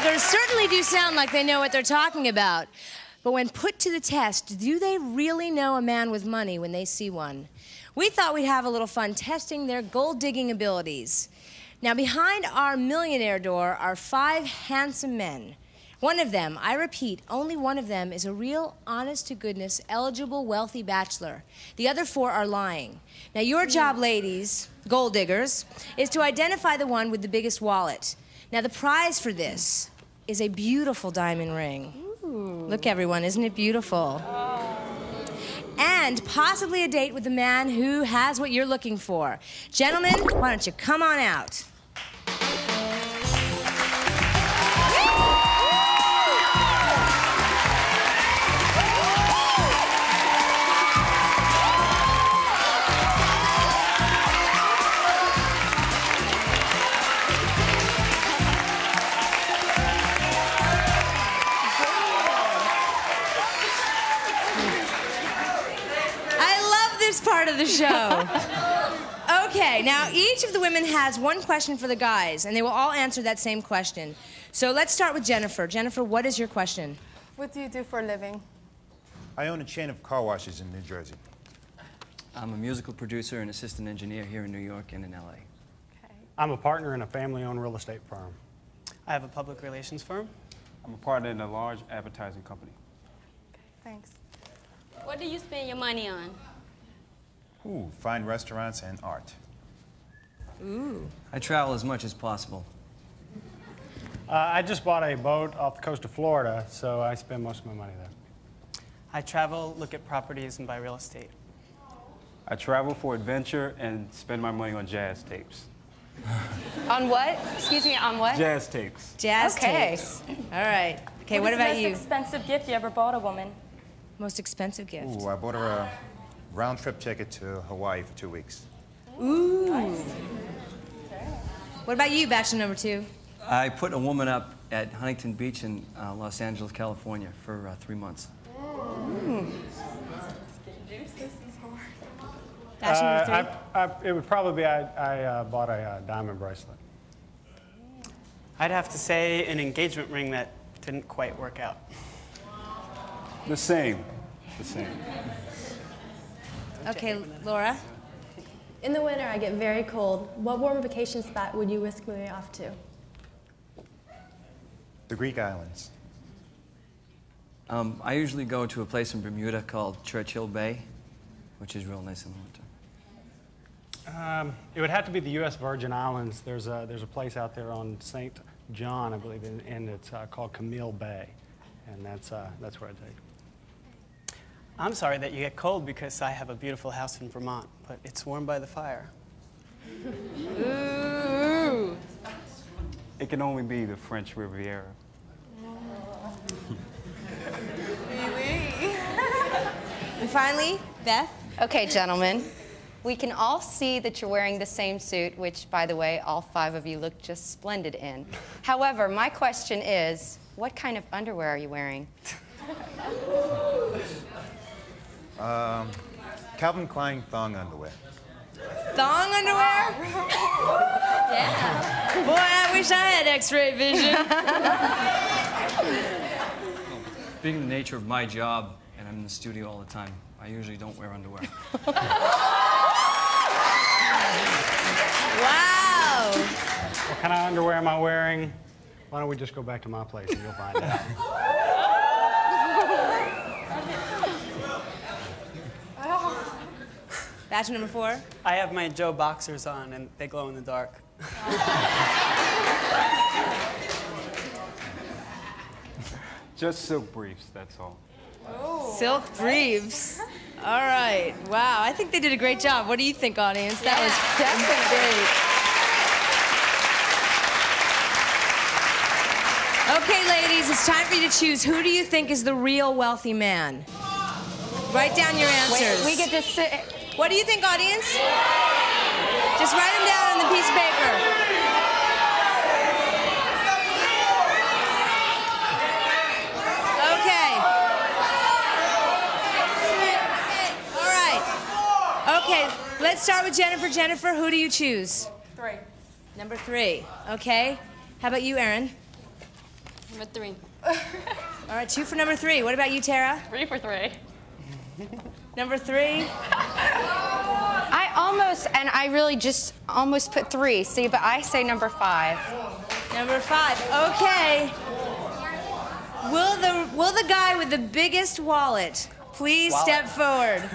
figures certainly do sound like they know what they're talking about. But when put to the test, do they really know a man with money when they see one? We thought we'd have a little fun testing their gold-digging abilities. Now, behind our millionaire door are 5 handsome men. One of them, I repeat, only one of them, is a real, honest-to-goodness, eligible, wealthy bachelor. The other 4 are lying. Now, your job, ladies, gold diggers, is to identify the one with the biggest wallet. Now, the prize for this is a beautiful diamond ring. Ooh. Look, everyone, isn't it beautiful? Oh. And possibly a date with the man who has what you're looking for. Gentlemen, why don't you come on out? Part of the show. Okay, now each of the women has one question for the guys, and they will all answer that same question. So let's start with Jennifer. Jennifer, what is your question? What do you do for a living? I own a chain of car washes in New Jersey. I'm a musical producer and assistant engineer here in New York and in LA. Okay. I'm a partner in a family-owned real estate firm. I have a public relations firm. I'm a partner in a large advertising company. Okay, thanks. What do you spend your money on? Ooh, fine restaurants and art. Ooh. I travel as much as possible. I just bought a boat off the coast of Florida, so I spend most of my money there. I travel, look at properties, and buy real estate. I travel for adventure and spend my money on jazz tapes. On what? Excuse me, on what? Jazz tapes. Jazz tapes. Okay. All right. Okay, what about you? What is the most expensive gift you ever bought a woman? Most expensive gift? Ooh, I bought her a round-trip ticket to Hawaii for 2 weeks. Ooh. Nice. What about you, bachelor number 2? I put a woman up at Huntington Beach in Los Angeles, California for 3 months. Ooh. Bachelor number 3? It would probably be I bought a diamond bracelet. I'd have to say an engagement ring that didn't quite work out. The same. The same. Okay, Laura. In the winter, I get very cold. What warm vacation spot would you whisk me off to? The Greek islands. I usually go to a place in Bermuda called Churchill Bay, which is real nice in the winter. It would have to be the U.S. Virgin Islands. There's a place out there on St. John, I believe, and it's called Camille Bay, and that's where I take. I'm sorry that you get cold because I have a beautiful house in Vermont, but it's warm by the fire. Ooh. It can only be the French Riviera. And finally, Beth. Okay, gentlemen. We can all see that you're wearing the same suit, which, by the way, all 5 of you look just splendid in. However, my question is, what kind of underwear are you wearing? Calvin Klein thong underwear. Thong underwear? Yeah. Boy, I wish I had X-ray vision. Being the nature of my job, and I'm in the studio all the time, I usually don't wear underwear. Wow. What kind of underwear am I wearing? Why don't we just go back to my place and you'll find out. Bachelor number 4? I have my Joe boxers on, and they glow in the dark. Just silk briefs, that's all. Oh, silk briefs. All right. Wow. I think they did a great job. What do you think, audience? Yeah. That was definitely great. Okay, ladies, it's time for you to choose. Who do you think is the real wealthy man? Write down your answers. Wait, we get to sit. What do you think, audience? Just write them down on the piece of paper. Okay. All right. Okay, let's start with Jennifer. Jennifer, who do you choose? 3. Number 3. Okay. How about you, Erin? Number three. All right, 2 for number 3. What about you, Tara? 3 for 3. Number 3. I almost, and I really just almost put 3, see, but I say number 5. Number 5, okay. Will the guy with the biggest wallet please step forward?